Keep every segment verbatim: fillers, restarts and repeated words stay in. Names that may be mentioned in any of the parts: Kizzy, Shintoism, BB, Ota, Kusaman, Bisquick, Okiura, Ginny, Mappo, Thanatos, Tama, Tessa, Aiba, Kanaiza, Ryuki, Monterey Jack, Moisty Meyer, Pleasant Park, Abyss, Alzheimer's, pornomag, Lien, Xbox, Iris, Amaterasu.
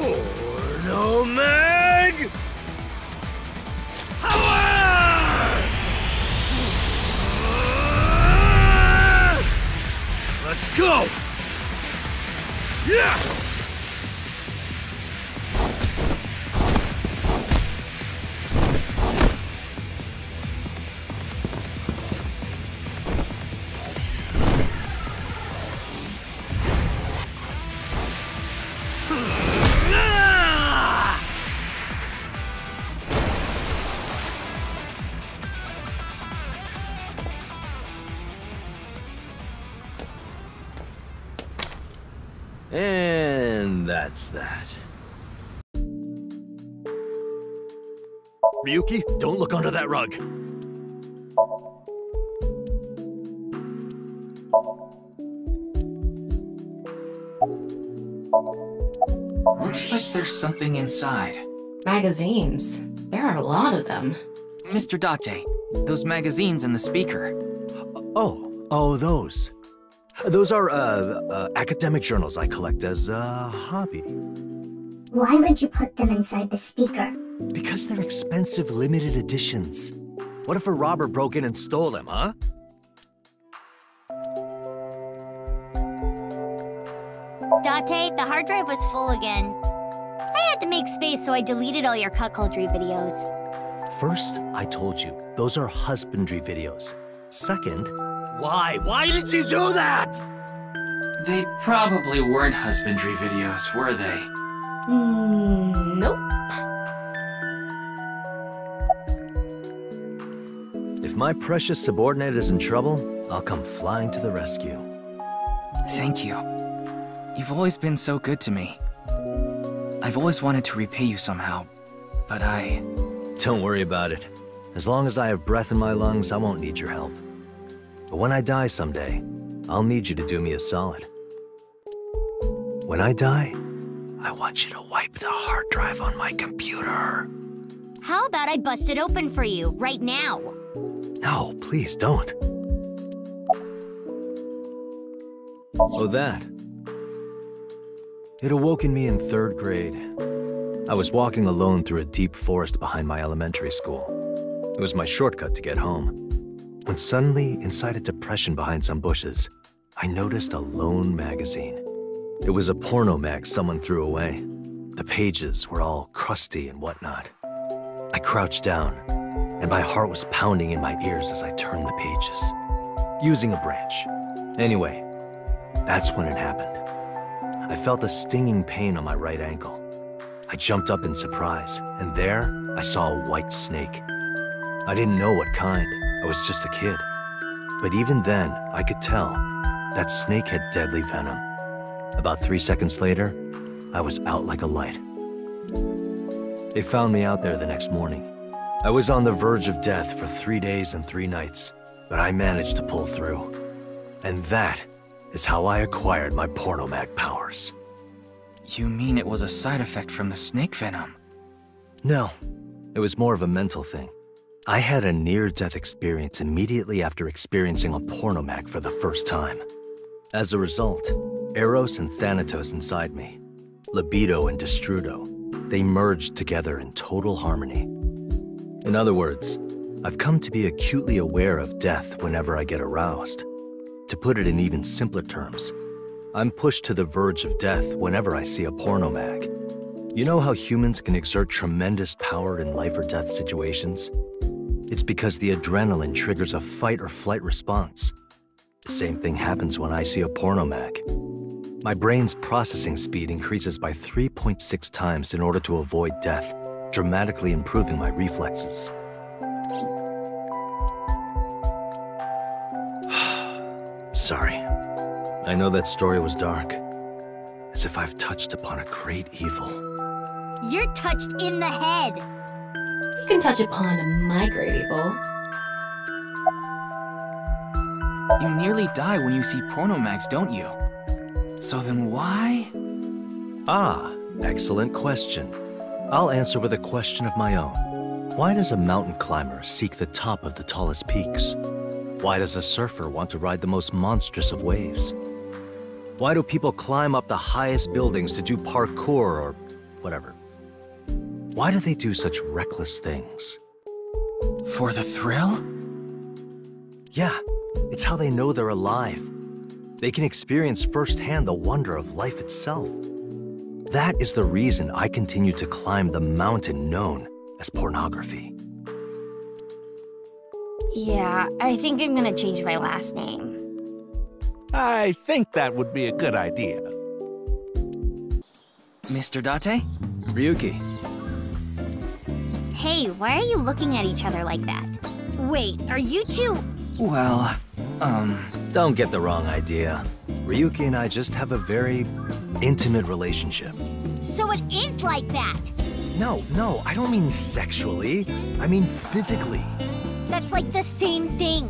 Porno Mag! Let's go! Yeah! That. Ryuki, don't look under that rug. Looks like there's something inside. Magazines. There are a lot of them. Mister Date, those magazines in the speaker. Oh, oh, those. Those are, uh, uh, academic journals I collect as a hobby. Why would you put them inside the speaker? Because they're expensive limited editions. What if a robber broke in and stole them, huh? Date, the hard drive was full again. I had to make space, so I deleted all your cuckoldry videos. First, I told you, those are husbandry videos. Second... Why? Why did you do that? They probably weren't husbandry videos, were they? Mm, nope. If my precious subordinate is in trouble, I'll come flying to the rescue. Thank you. You've always been so good to me. I've always wanted to repay you somehow, but I... Don't worry about it. As long as I have breath in my lungs, I won't need your help. But when I die someday, I'll need you to do me a solid. When I die, I want you to wipe the hard drive on my computer. How about I bust it open for you, right now? No, please don't. Oh, that. It awoke in me in third grade. I was walking alone through a deep forest behind my elementary school. It was my shortcut to get home. When suddenly, inside a depression behind some bushes, I noticed a lone magazine. It was a porno mag someone threw away. The pages were all crusty and whatnot. I crouched down, and my heart was pounding in my ears as I turned the pages, using a branch. Anyway, that's when it happened. I felt a stinging pain on my right ankle. I jumped up in surprise, and there I saw a white snake. I didn't know what kind. I was just a kid. But even then, I could tell that snake had deadly venom. About three seconds later, I was out like a light. They found me out there the next morning. I was on the verge of death for three days and three nights, but I managed to pull through. And that is how I acquired my pornomag powers. You mean it was a side effect from the snake venom? No, it was more of a mental thing. I had a near-death experience immediately after experiencing a pornomag for the first time. As a result, Eros and Thanatos inside me, Libido and Destrudo, they merged together in total harmony. In other words, I've come to be acutely aware of death whenever I get aroused. To put it in even simpler terms, I'm pushed to the verge of death whenever I see a pornomag. You know how humans can exert tremendous power in life or death situations? It's because the adrenaline triggers a fight or flight response. The same thing happens when I see a pornomag. My brain's processing speed increases by three point six times in order to avoid death, dramatically improving my reflexes. Sorry. I know that story was dark. As if I've touched upon a great evil. You're touched in the head! You can touch upon my great evil. You nearly die when you see pornomags, don't you? So then why? Ah, excellent question. I'll answer with a question of my own. Why does a mountain climber seek the top of the tallest peaks? Why does a surfer want to ride the most monstrous of waves? Why do people climb up the highest buildings to do parkour or whatever. Why do they do such reckless things? For the thrill? Yeah, it's how they know they're alive. They can experience firsthand the wonder of life itself. That is the reason I continue to climb the mountain known as pornography. Yeah, I think I'm gonna change my last name. I think that would be a good idea. Mister Date? Ryuki. Hey, why are you looking at each other like that? Wait, are you two... Well, um... Don't get the wrong idea. Ryuki and I just have a very intimate relationship. So it is like that! No, no, I don't mean sexually. I mean physically. That's like the same thing.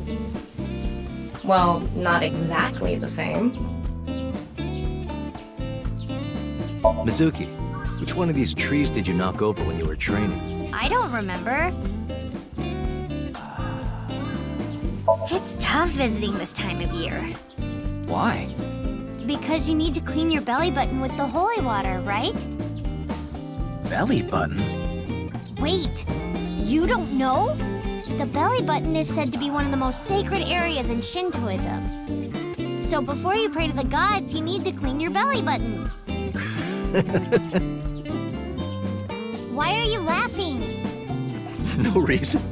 Well, not exactly the same. Mizuki, which one of these trees did you knock over when you were training? I don't remember. It's tough visiting this time of year. Why? Because you need to clean your belly button with the holy water, right? Belly button? Wait, you don't know? The belly button is said to be one of the most sacred areas in Shintoism. So before you pray to the gods, you need to clean your belly button. Why are you laughing? No reason.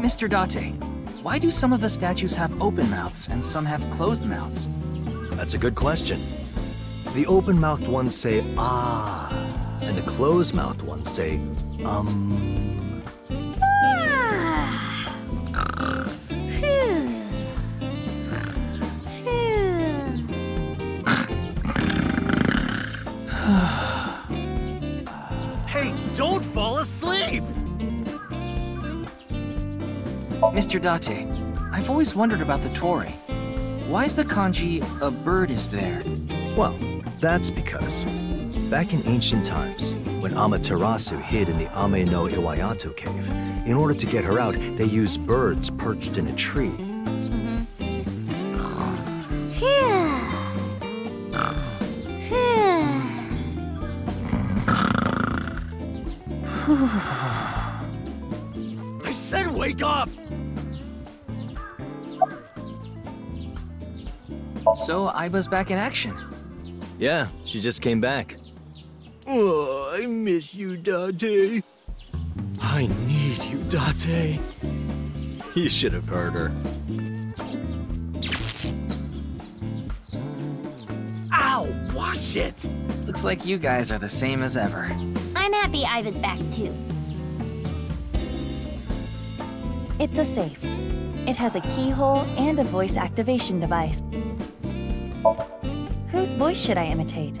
Mister Date, why do some of the statues have open mouths and some have closed mouths? That's a good question. The open-mouthed ones say, ah, and the closed-mouthed ones say, um. Ah. Hey, don't fall asleep! Mister Date, I've always wondered about the Tori. Why is the kanji, a bird is there? Well, that's because, back in ancient times, when Amaterasu hid in the Ame no Iwayato cave, in order to get her out, they used birds perched in a tree. Mm-hmm. I said wake up! So, Aiba's back in action. Yeah, she just came back. Oh, I miss you, Date. I need you, Date. You should have heard her. Ow, watch it! Looks like you guys are the same as ever. I'm happy Aiba's back, too. It's a safe. It has a keyhole and a voice activation device. Whose voice should I imitate?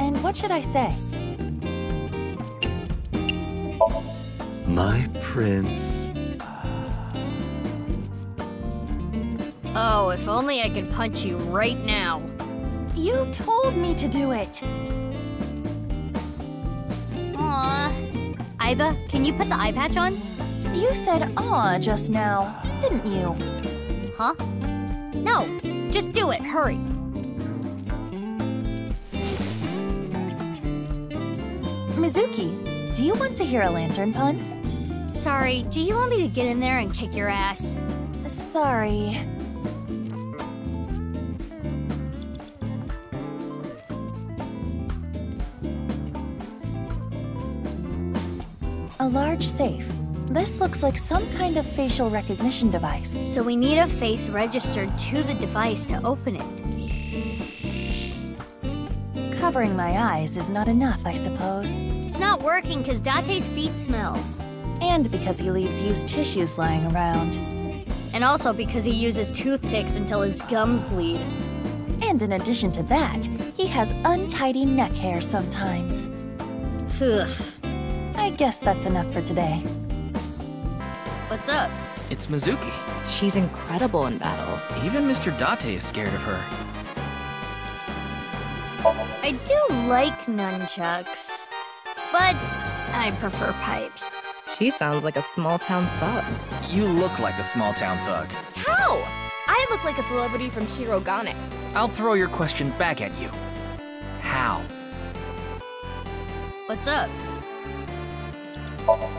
And what should I say? My prince. Oh, if only I could punch you right now. You told me to do it! Aw. Aiba, can you put the eye patch on? You said aw just now, didn't you? Huh? No, just do it, hurry. Mizuki, do you want to hear a lantern pun? Sorry, do you want me to get in there and kick your ass? Sorry. A large safe. This looks like some kind of facial recognition device. So we need a face registered to the device to open it. Covering my eyes is not enough, I suppose. It's not working because Date's feet smell. And because he leaves used tissues lying around. And also because he uses toothpicks until his gums bleed. And in addition to that, he has untidy neck hair sometimes. Ugh. I guess that's enough for today. What's up? It's Mizuki. She's incredible in battle. Even Mister Date is scared of her. I do like nunchucks, but I prefer pipes. She sounds like a small-town thug. You look like a small-town thug. How? I look like a celebrity from Shirogane. I'll throw your question back at you. How? What's up?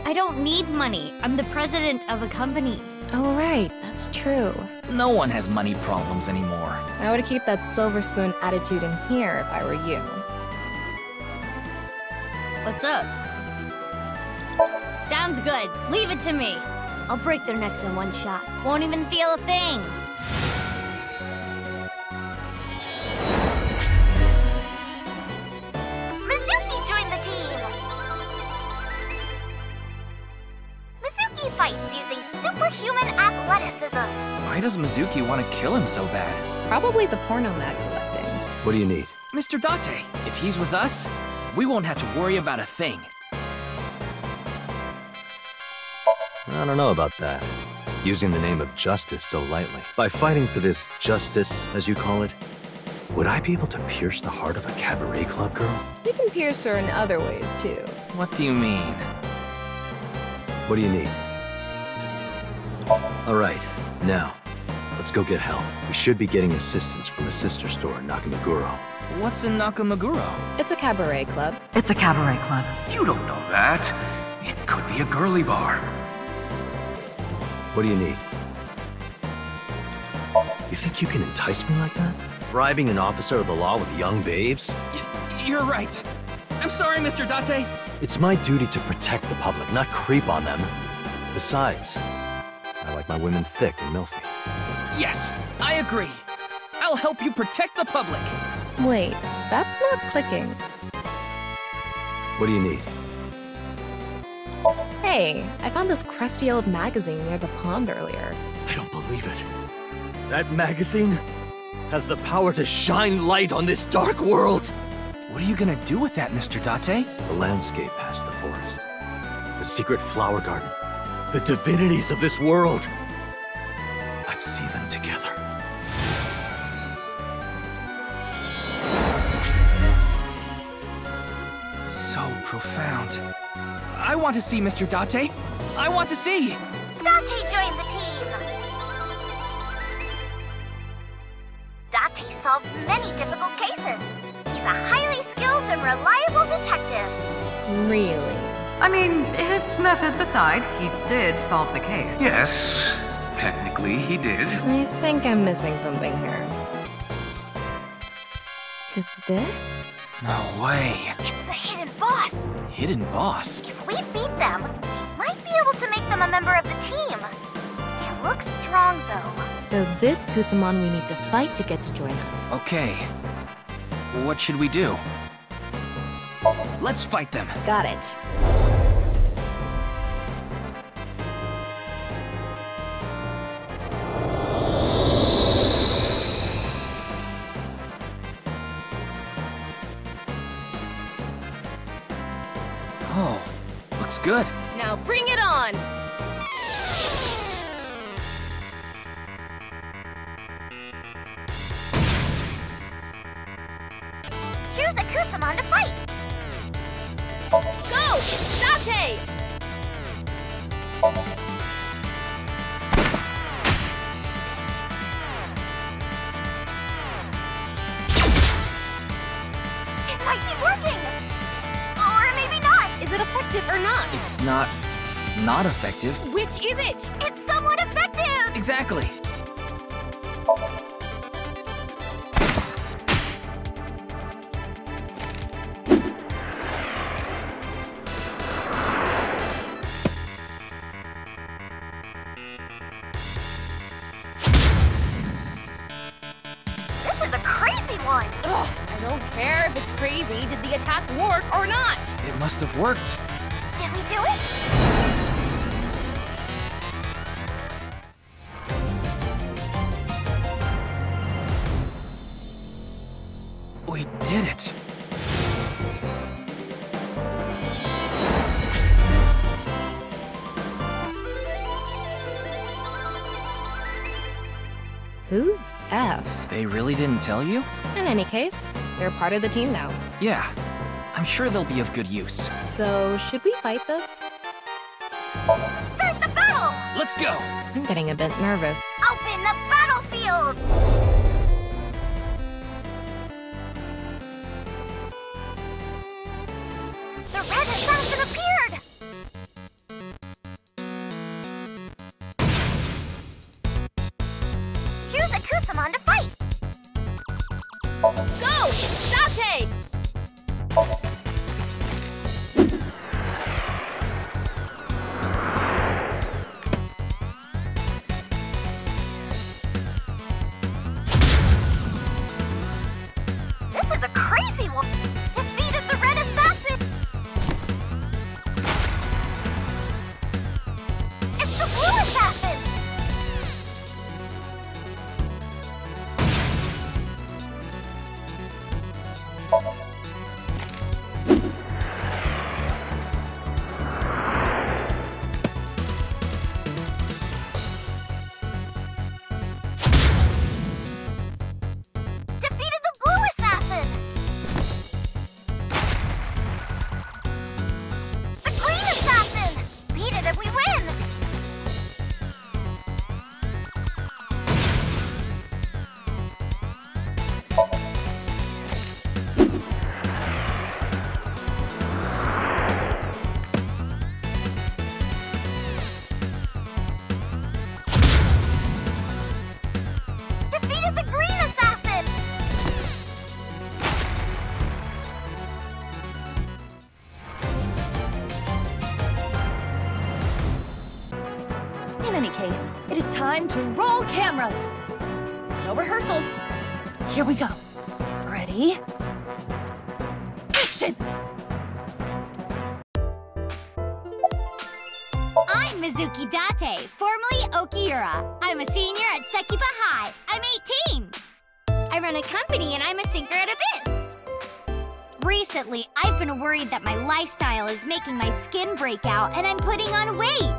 I don't need money. I'm the president of a company. Oh, right. That's true. No one has money problems anymore. I would keep that silver spoon attitude in here if I were you. What's up? Sounds good. Leave it to me. I'll break their necks in one shot. Won't even feel a thing. Mizuki joined the team! Mizuki fights using superhuman athleticism. Why does Mizuki want to kill him so bad? Probably the porno mag collecting. What do you need? Mister Date, if he's with us, we won't have to worry about a thing. I don't know about that. Using the name of justice so lightly. By fighting for this justice, as you call it, would I be able to pierce the heart of a cabaret club girl? You can pierce her in other ways, too. What do you mean? What do you need? All right, now, let's go get help. We should be getting assistance from a sister store in Nakamaguro. What's in Nakamaguro? It's a cabaret club. It's a cabaret club. You don't know that. It could be a girly bar. What do you need? You think you can entice me like that? Bribing an officer of the law with young babes? Y- you're right. I'm sorry, Mister Date. It's my duty to protect the public, not creep on them. Besides, I like my women thick and milky. Yes, I agree. I'll help you protect the public. Wait, that's not clicking. What do you need? Hey, I found this crusty old magazine near the pond earlier. I don't believe it. That magazine has the power to shine light on this dark world. What are you gonna do with that, Mister Date? The landscape past the forest. The secret flower garden. The divinities of this world. Let's see them together. So profound. I want to see Mister Date. I want to see! Date joined the team! Date solved many difficult cases. He's a highly skilled and reliable detective. Really? I mean, his methods aside, he did solve the case. Yes, technically he did. I think I'm missing something here. Is this? No way. It's the hidden boss. Hidden boss? If we beat them, we might be able to make them a member of the team. They look strong, though. So this Kusaman we need to fight to get to join us. Okay. What should we do? Let's fight them. Got it. Good. Now bring it on! Choose a Kusaman to fight! Go! Date! It might be working! Is it effective or not? It's not... not effective. Which is it? It's somewhat effective! Exactly. This is a crazy one! Ugh, I don't care if it's crazy. Did the attack work or not? It must have worked. Did we do it? We did it. Who's F? They really didn't tell you? In any case, they're part of the team now. Yeah. I'm sure they'll be of good use. So, should we fight this? Let's go! I'm getting a bit nervous. Open the battlefield! The red assassin appeared! Choose a Kusaman to fight! Go! Date! Time to roll cameras! No rehearsals! Here we go. Ready? Action! I'm Mizuki Date, formerly Okiura. I'm a senior at Sekiba High. I'm eighteen! I run a company and I'm a sinker at Abyss. Recently, I've been worried that my lifestyle is making my skin break out and I'm putting on weight.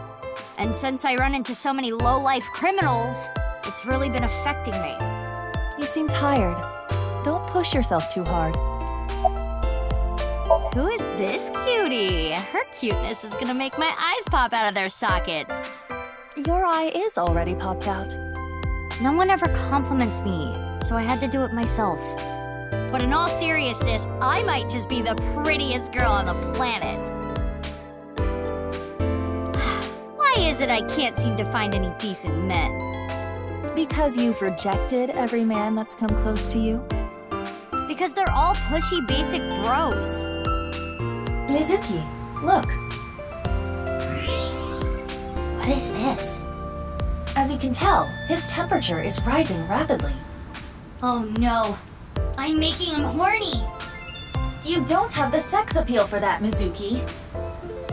And since I run into so many low-life criminals, it's really been affecting me. You seem tired. Don't push yourself too hard. Who is this cutie? Her cuteness is gonna make my eyes pop out of their sockets. Your eye is already popped out. No one ever compliments me, so I had to do it myself. But in all seriousness, I might just be the prettiest girl on the planet. Why is it I can't seem to find any decent men? Because you've rejected every man that's come close to you? Because they're all pushy, basic bros. Mizuki, look. What is this? As you can tell, his temperature is rising rapidly. Oh no. I'm making him horny. You don't have the sex appeal for that, Mizuki.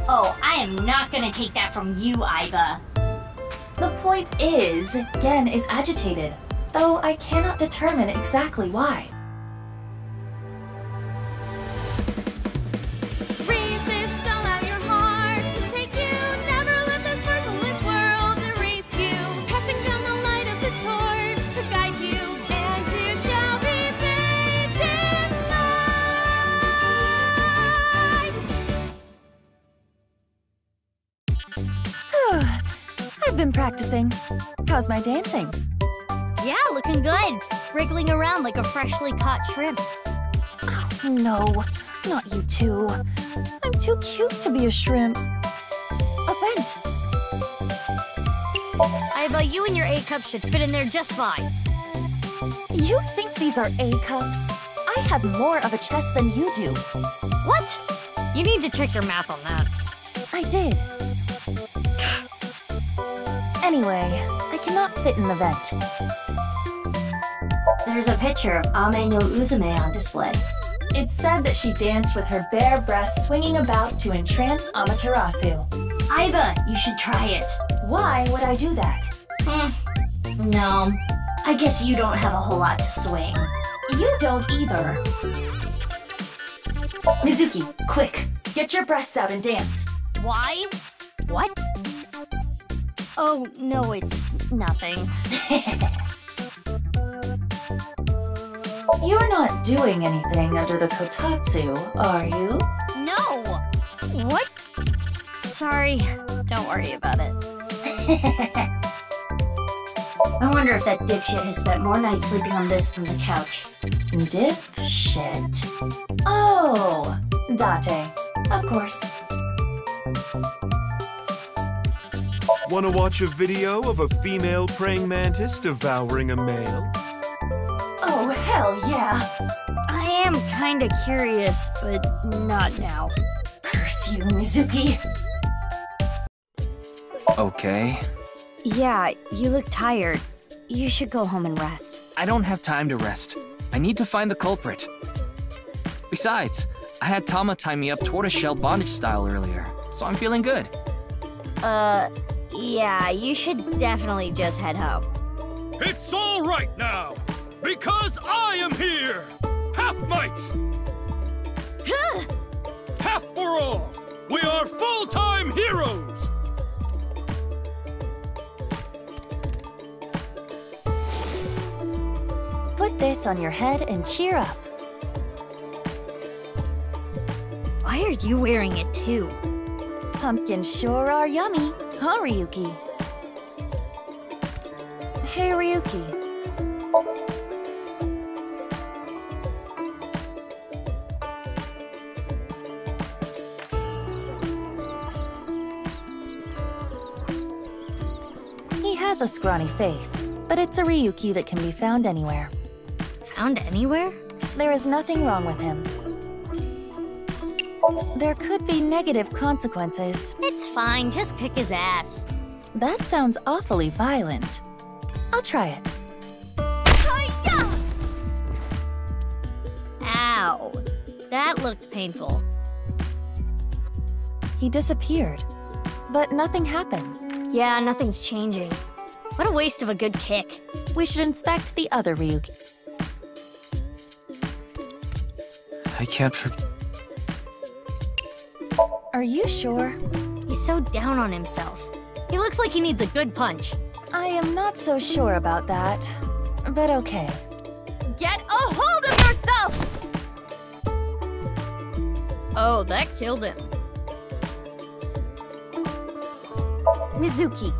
Oh, I am not gonna take that from you, Aiba. The point is, Gen is agitated, though I cannot determine exactly why. Resist, allow your heart to take you. Never let this merciless world erase you. Passing down the light of the torch to guide you, and you shall be bathed in light. I've been practicing. How's my dancing? Yeah, looking good. Wriggling around like a freshly caught shrimp. Oh, no, not you two. I'm too cute to be a shrimp. Offense. Aiba, you and your A-cups should fit in there just fine. You think these are A-cups? I have more of a chest than you do. What? You need to check your math on that. I did. Anyway, I cannot fit in the vent. There's a picture of Ame no Uzume on display. It's said that she danced with her bare breasts swinging about to entrance Amaterasu. Aiba, you should try it. Why would I do that? Hmm. No, I guess you don't have a whole lot to swing. You don't either. Mizuki, quick, get your breasts out and dance. Why? What? Oh, no, it's nothing. You're not doing anything under the kotatsu, are you? No! What? Sorry, don't worry about it. I wonder if that dipshit has spent more nights sleeping on this than the couch. Dipshit. Oh! Date. Of course. Wanna watch a video of a female praying mantis devouring a male? Oh, hell yeah! I am kinda curious, but not now. Curse you, Mizuki! Okay. Yeah, you look tired. You should go home and rest. I don't have time to rest. I need to find the culprit. Besides, I had Tama tie me up tortoiseshell bondage style earlier, so I'm feeling good. Uh, yeah, you should definitely just head home. It's all right now, because I am here! Half might! Half for all! We are full-time heroes! Put this on your head and cheer up. Why are you wearing it too? Pumpkins sure are yummy, huh, Ryuki? Hey, Ryuki. He has a scrawny face, but it's a Ryuki that can be found anywhere. Found anywhere? There is nothing wrong with him. There could be negative consequences. It's fine, just kick his ass. That sounds awfully violent. I'll try it. Hi-ya! Ow. That looked painful. He disappeared, but nothing happened. Yeah, nothing's changing. What a waste of a good kick. We should inspect the other Ryuki. I can't for- Are you sure? He's so down on himself. He looks like he needs a good punch. I am not so sure about that, but okay. Get a hold of yourself! Oh, that killed him. Mizuki,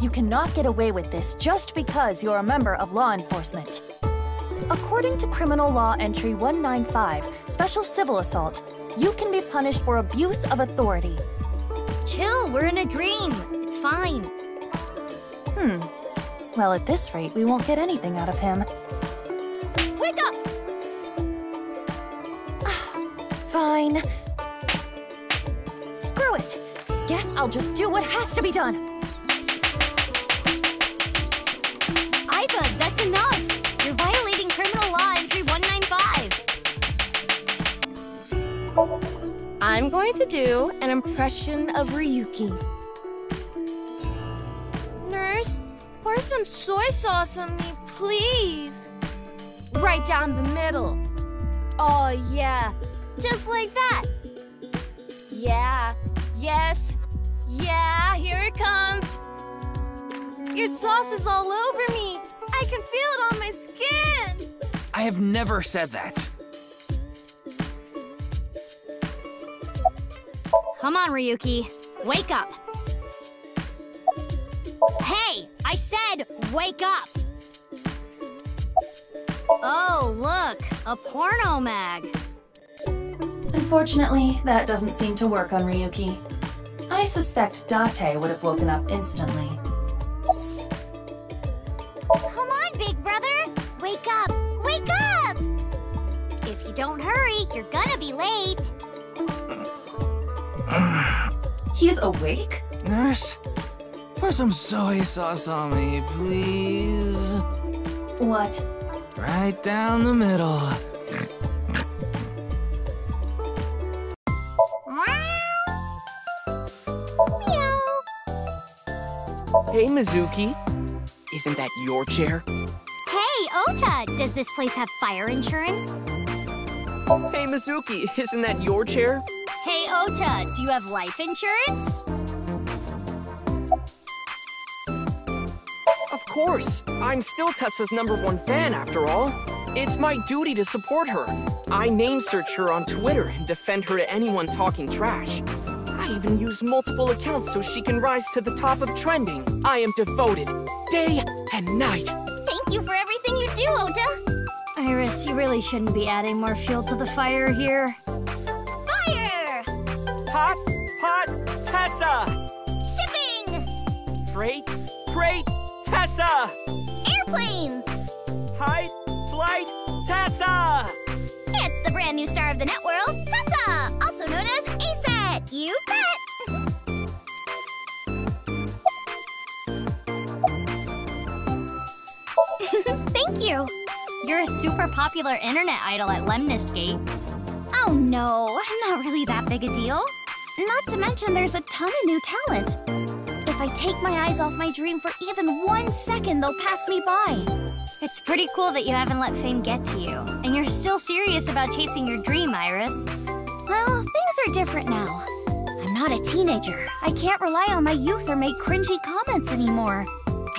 you cannot get away with this just because you're a member of law enforcement. According to Criminal Law Entry one ninety-five, Special Civil Assault, you can be punished for abuse of authority. Chill, we're in a dream. It's fine. Hmm. Well, at this rate, we won't get anything out of him. Wake up! Fine. Screw it. Guess I'll just do what has to be done. Aiba, that's enough. Violating Criminal Law Entry one ninety-five. I'm going to do an impression of Ryuki. Nurse, pour some soy sauce on me, please. Right down the middle. Oh, yeah. Just like that. Yeah. Yes. Yeah, here it comes. Your sauce is all over me. I can feel it on my skin! I have never said that. Come on, Ryuki. Wake up. Hey! I said, wake up! Oh, look. A porno mag. Unfortunately, that doesn't seem to work on Ryuki. I suspect Date would have woken up instantly. Come on, big brother! Wake up! Wake up! If you don't hurry, you're gonna be late! He's awake? Nurse, pour some soy sauce on me, please. What? Right down the middle. Hey, Mizuki. Isn't that your chair? Hey, Ota! Does this place have fire insurance? Hey, Mizuki! Isn't that your chair? Hey, Ota! Do you have life insurance? Of course! I'm still Tessa's number one fan, after all. It's my duty to support her. I name-search her on Twitter and defend her to anyone talking trash. I even use multiple accounts so she can rise to the top of trending. I am devoted, day and night. Thank you for everything you do, Oda. Iris, you really shouldn't be adding more fuel to the fire here. Fire! Hot, hot, Tessa! Shipping! Freight, freight, Tessa! Airplanes! Height, flight, Tessa! It's the brand new star of the net world, Tessa, also known as ASAT. You bet! Thank you! You're a super popular internet idol at Lemniscate. Oh no, I'm not really that big a deal. Not to mention there's a ton of new talent. If I take my eyes off my dream for even one second, they'll pass me by. It's pretty cool that you haven't let fame get to you, and you're still serious about chasing your dream, Iris. Well, things are different now. I'm not a teenager. I can't rely on my youth or make cringy comments anymore.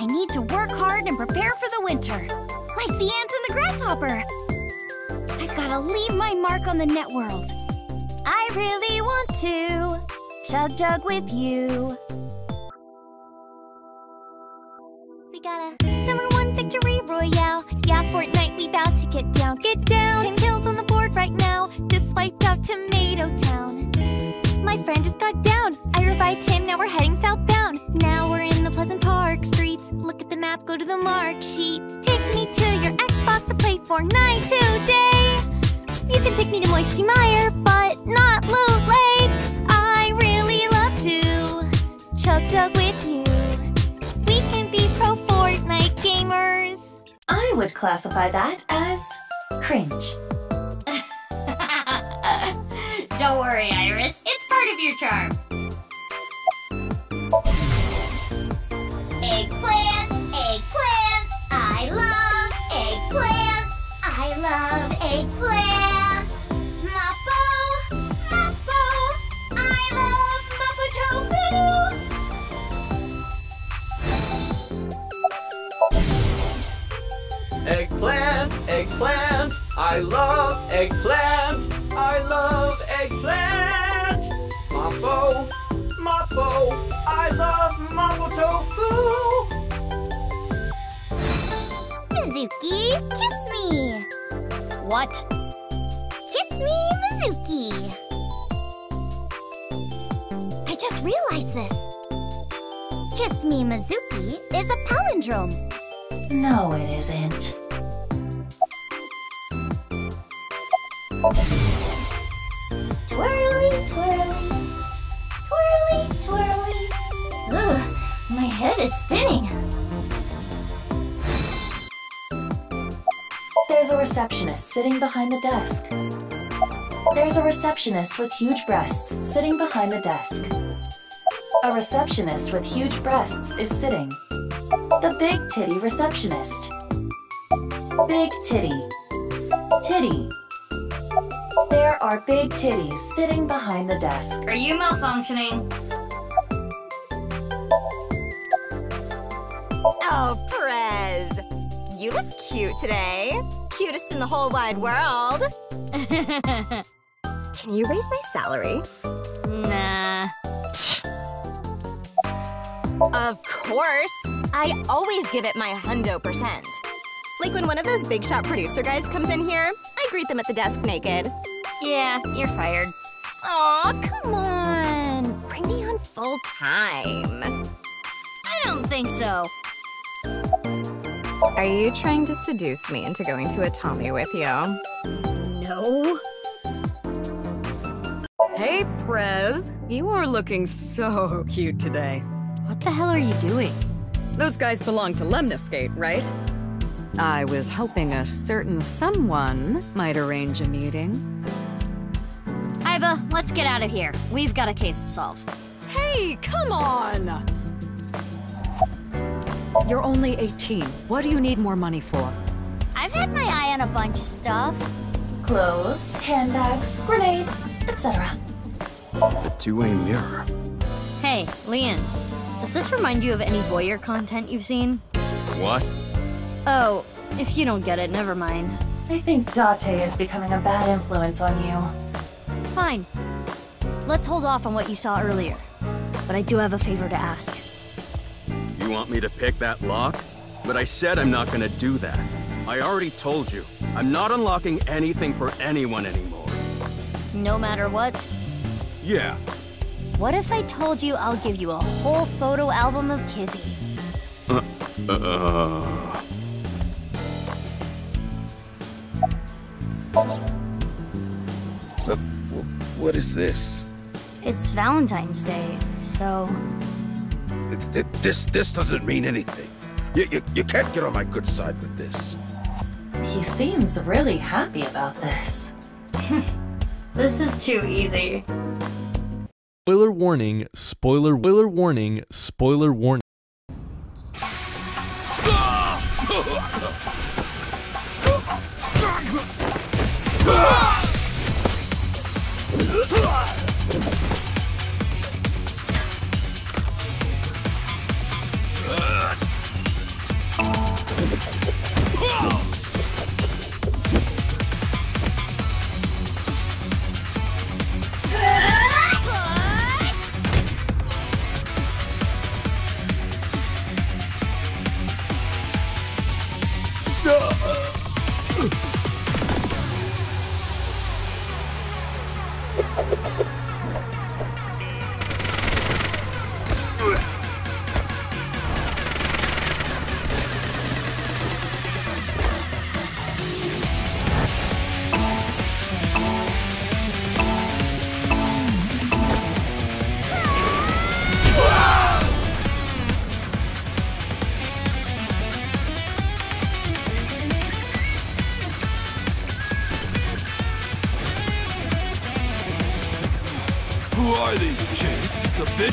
I need to work hard and prepare for the winter, like the ant and the grasshopper. I've gotta leave my mark on the net world. I really want to chug jug with you. We gotta number one victory royale. Yeah, Fortnite, we bout to get down, get down. Ten kills on the board right now. Just wiped out Tomato Town. My friend just got down. I revived him, now we're heading southbound. Now we're in the Pleasant Park streets. Look at the map, go to the mark sheet. Take me to your Xbox to play Fortnite today. You can take me to Moisty Meyer, but not Loot Lake. I really love to chug jug with you. We can be pro Fortnite gamers. I would classify that as cringe. Don't worry, Iris. It's part of your charm. Eggplants, eggplants. I love eggplants. I love eggplants. Mappo, Mappo. I love Mappo tofu. Eggplant, eggplant, I love eggplant, I love eggplant. Mappo, Mappo, I love Mappo tofu. Mizuki, kiss me. What? Kiss me, Mizuki. I just realized this. Kiss me, Mizuki is a palindrome. No, it isn't. Twirly, twirly, twirly, twirly. Ugh, my head is spinning. There's a receptionist sitting behind the desk. There's a receptionist with huge breasts sitting behind the desk. A receptionist with huge breasts is sitting. The big titty receptionist. Big titty. Titty. There are big titties sitting behind the desk. Are you malfunctioning? Oh, Perez. You look cute today. Cutest in the whole wide world. Can you raise my salary? Nah. Of course. I always give it my hundo percent. Like when one of those big shot producer guys comes in here, I greet them at the desk naked. Yeah, you're fired. Aw, come on. Bring me on full time. I don't think so. Are you trying to seduce me into going to a Tommy with you? No. Hey, Prez. You are looking so cute today. What the hell are you doing? Those guys belong to Lemniscate, right? I was hoping a certain someone might arrange a meeting. Aiba, let's get out of here. We've got a case to solve. Hey, come on! You're only eighteen. What do you need more money for? I've had my eye on a bunch of stuff. Clothes, handbags, grenades, et cetera. A two-way mirror. Hey, Lien. Does this remind you of any voyeur content you've seen? What? Oh, if you don't get it, never mind. I think Date is becoming a bad influence on you. Fine. Let's hold off on what you saw earlier. But I do have a favor to ask. You want me to pick that lock? But I said I'm not gonna do that. I already told you, I'm not unlocking anything for anyone anymore. No matter what? Yeah. What if I told you I'll give you a whole photo album of Kizzy? Uh, uh... Uh, what is this? It's Valentine's Day, so... It, it, this this doesn't mean anything. You, you, you can't get on my good side with this. He seems really happy about this. This is too easy. Spoiler warning, spoiler, spoiler warning, spoiler warning.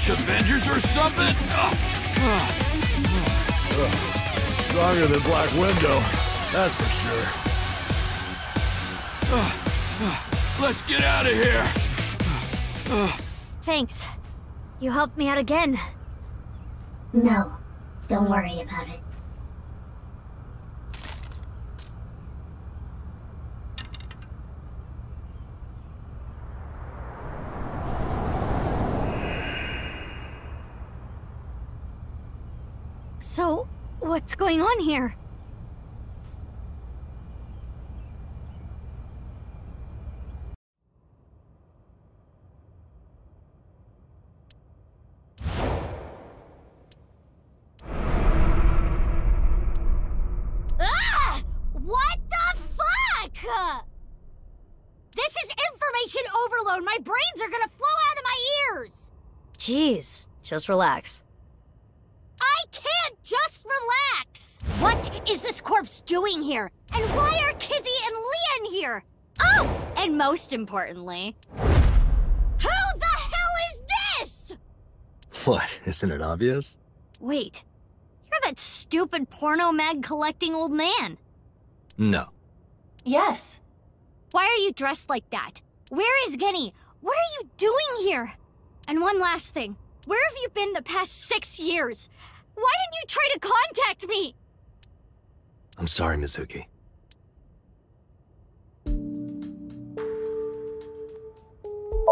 Avengers or something? Ugh. Ugh. Ugh. Stronger than Black Widow, that's for sure. Ugh. Ugh. Let's get out of here. Ugh. Thanks. You helped me out again. No, don't worry about it. So, what's going on here? Ah! What the fuck? This is information overload. My brains are gonna flow out of my ears. Jeez, just relax. I can't just relax! What is this corpse doing here? And why are Kizzy and Lien here? Oh! And most importantly... Who the hell is this?! What, isn't it obvious? Wait, you're that stupid porno mag collecting old man. No. Yes. Why are you dressed like that? Where is Ginny? What are you doing here? And one last thing. Where have you been the past six years? Why didn't you try to contact me? I'm sorry, Mizuki.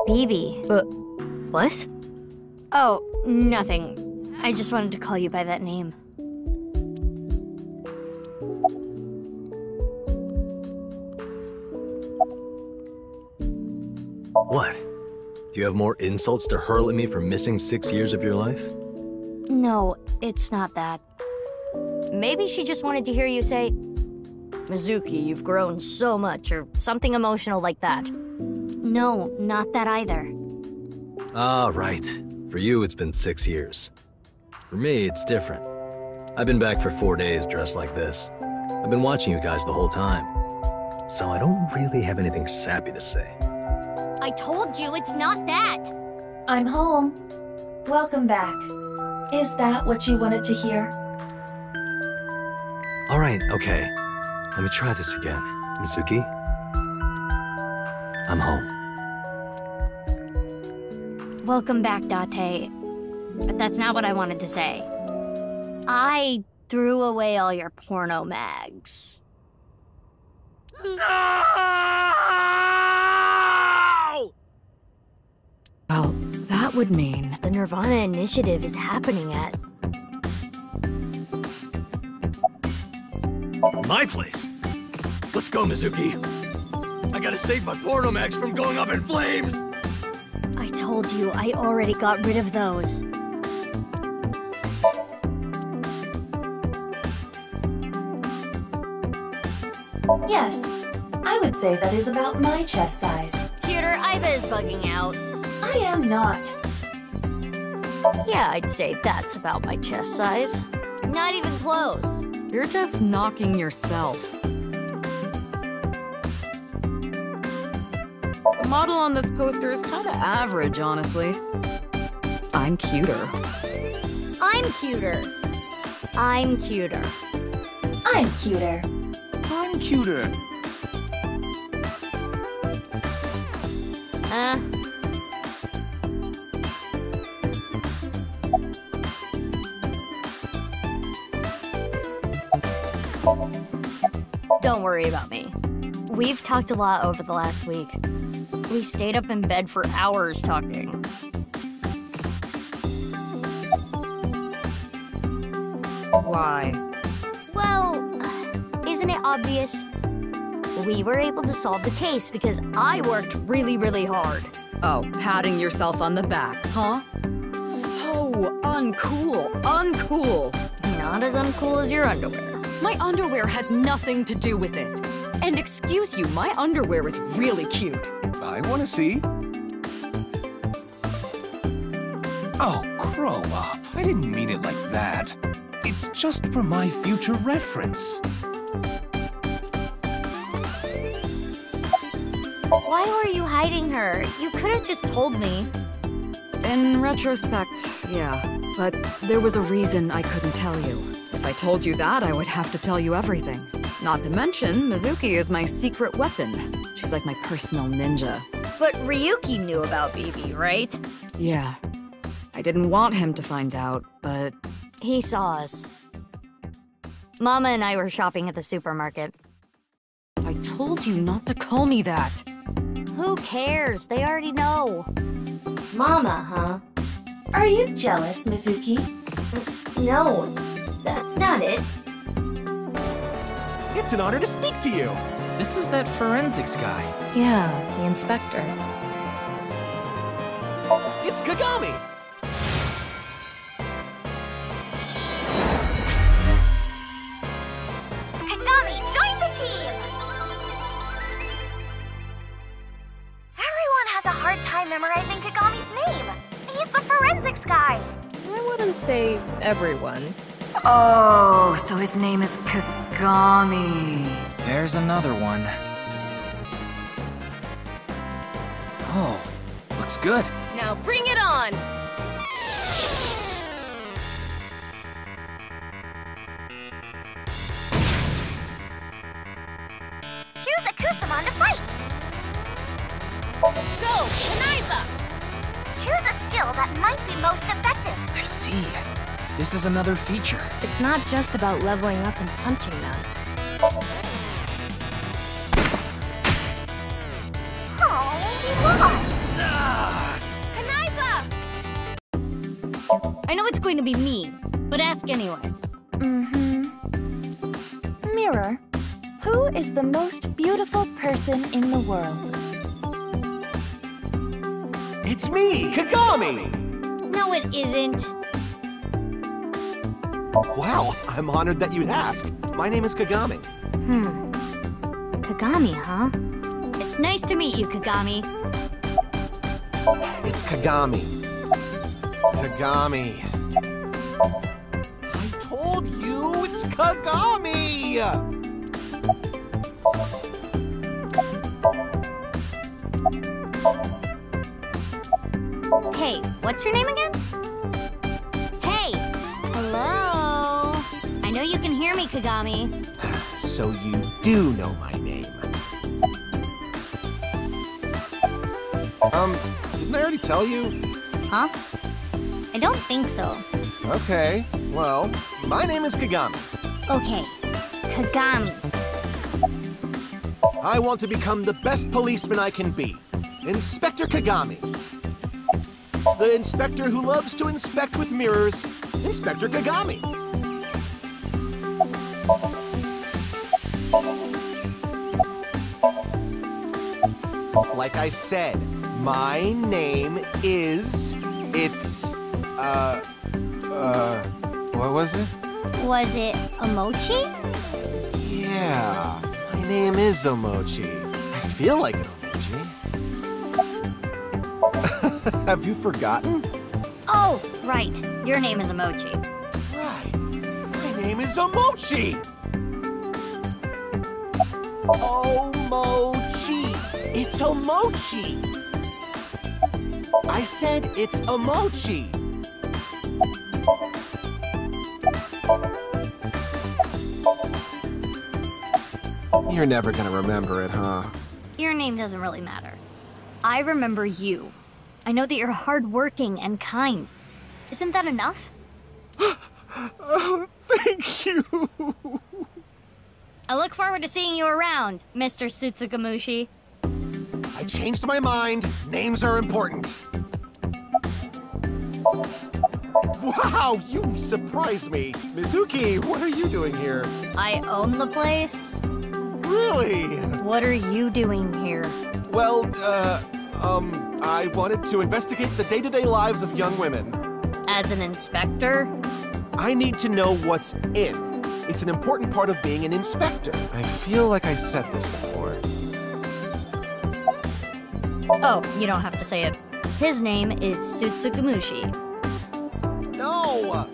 B B. Uh, what? Oh, nothing. I just wanted to call you by that name. What? Do you have more insults to hurl at me for missing six years of your life? No, it's not that. Maybe she just wanted to hear you say, Mizuki, you've grown so much, or something emotional like that. No, not that either. Ah, right. For you, it's been six years. For me, it's different. I've been back for four days dressed like this. I've been watching you guys the whole time. So I don't really have anything sappy to say. I told you, it's not that! I'm home. Welcome back. Is that what you wanted to hear? Alright, okay. Let me try this again. Mizuki? I'm home. Welcome back, Date. But that's not what I wanted to say. I threw away all your porno mags. No! that would mean the Nirvana Initiative is happening at... my place! Let's go, Mizuki! I gotta save my Pornomax from going up in flames! I told you, I already got rid of those. Yes, I would say that is about my chest size. Cuter, Aiba is bugging out. I am not. Yeah, I'd say that's about my chest size. Not even close. You're just knocking yourself. The model on this poster is kind of average, honestly. I'm cuter. I'm cuter. I'm cuter. I'm cuter. I'm cuter. Uh. Don't worry about me. We've talked a lot over the last week. We stayed up in bed for hours talking. Why? Well, isn't it obvious? We were able to solve the case because I worked really, really hard. Oh, patting yourself on the back, huh? So uncool, uncool. Not as uncool as your underwear. My underwear has nothing to do with it. And excuse you, my underwear is really cute. I want to see. Oh, grow up. I didn't mean it like that. It's just for my future reference. Why were you hiding her? You could have just told me. In retrospect, yeah. But there was a reason I couldn't tell you. If I told you that, I would have to tell you everything. Not to mention, Mizuki is my secret weapon. She's like my personal ninja. But Ryuki knew about B B, right? Yeah. I didn't want him to find out, but... he saw us. Mama and I were shopping at the supermarket. I told you not to call me that. Who cares? They already know. Mama, huh? Are you jealous, Mizuki? N- no, that's not it. It's an honor to speak to you. This is that forensics guy. Yeah, the inspector. It's Kagami! Kagami, join the team! Everyone has a hard time memorizing Kagami's name. He's the forensics guy. I wouldn't say everyone. Oh, so his name is Kagami. There's another one. Oh, looks good. Now bring it on! Choose a Kusaman to fight! Go, Kanaiza! Choose a skill that might be most effective. I see. This is another feature. It's not just about leveling up and punching them. Oh, he lost! Ah. Kanaiza! I know it's going to be mean, but ask anyway. Mm-hmm. Mirror, who is the most beautiful person in the world? It's me, Kagami! No, it isn't. Wow, I'm honored that you'd ask. My name is Kagami. Hmm. Kagami, huh? It's nice to meet you, Kagami. It's Kagami. Kagami. I told you, it's Kagami! Hey, what's your name again? Hey! Hello? I know you can hear me, Kagami. So you do know my name. Um, didn't I already tell you? Huh? I don't think so. Okay, well, my name is Kagami. Okay, Kagami. I want to become the best policeman I can be. Inspector Kagami. The inspector who loves to inspect with mirrors, Inspector Kagami. Like I said, my name is, it's, uh, uh, what was it? Was it Omochi? Yeah, my name is Omochi. I feel like an Omochi. Have you forgotten? Oh, right. Your name is Omochi. Right. My name is Omochi. Omochi. It's Omochi. I said it's Omochi. You're never gonna remember it, huh? Your name doesn't really matter. I remember you. I know that you're hardworking and kind. Isn't that enough? Oh, thank you! I look forward to seeing you around, Mister Tsutsugamushi. I changed my mind. Names are important. Wow, you surprised me. Mizuki, what are you doing here? I own the place. Really? What are you doing here? Well, uh, um, I wanted to investigate the day-to-day lives of young women. As an inspector? I need to know what's in. It's an important part of being an inspector. I feel like I said this before. Oh, you don't have to say it. His name is Tsutsugamushi. No!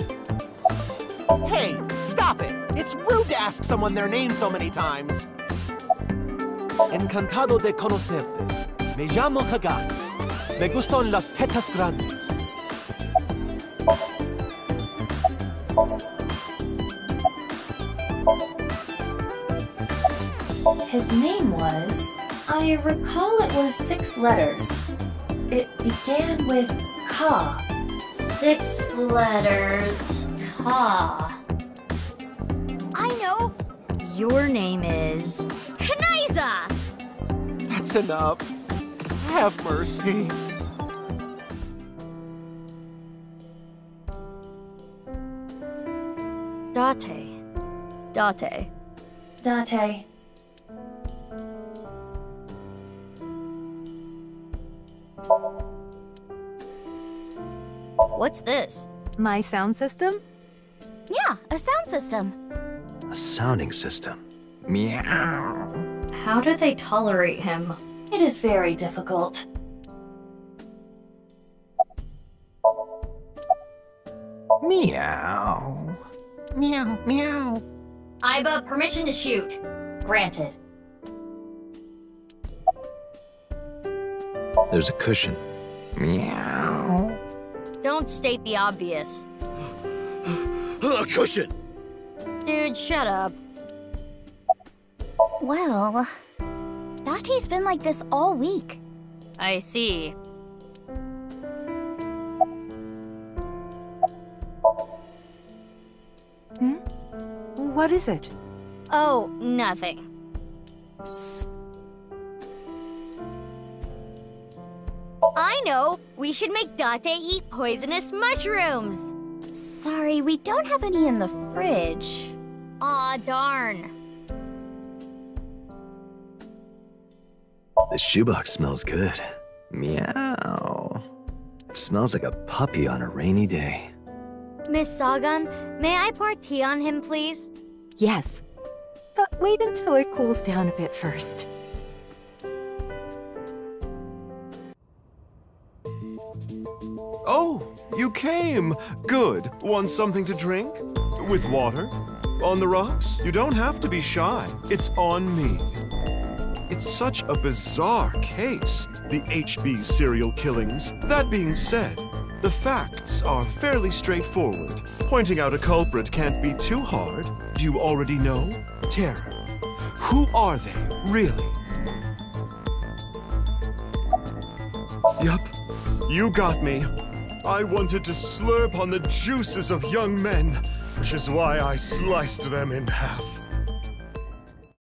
Hey, stop it! It's rude to ask someone their name so many times! Encantado de conocerte. Me llamo Kagami. Me gustan las tetas grandes. His name was... I recall it was six letters. It began with Ka. Six letters. Ka. I know. Your name is... Kanaiza! That's enough. Have mercy. Date. Date. Date. What's this? My sound system? Yeah, a sound system. A sounding system. Meow. How do they tolerate him? It is very difficult. Meow. Meow, meow. Aiba, permission to shoot. Granted. There's a cushion. Meow. Don't state the obvious. A cushion! Dude, shut up. Well... Date's been like this all week. I see. Hmm? What is it? Oh, nothing. I know! We should make Date eat poisonous mushrooms! Sorry, we don't have any in the fridge. Aw, darn. The shoebox smells good. Meow. It smells like a puppy on a rainy day. Miss Sagan, may I pour tea on him, please? Yes. But wait until it cools down a bit first. Oh, you came. Good. Want something to drink? With water? On the rocks? You don't have to be shy. It's on me. It's such a bizarre case, the H B serial killings. That being said, the facts are fairly straightforward. Pointing out a culprit can't be too hard. Do you already know? Terror. Who are they, really? Yup. You got me. I wanted to slurp on the juices of young men, which is why I sliced them in half.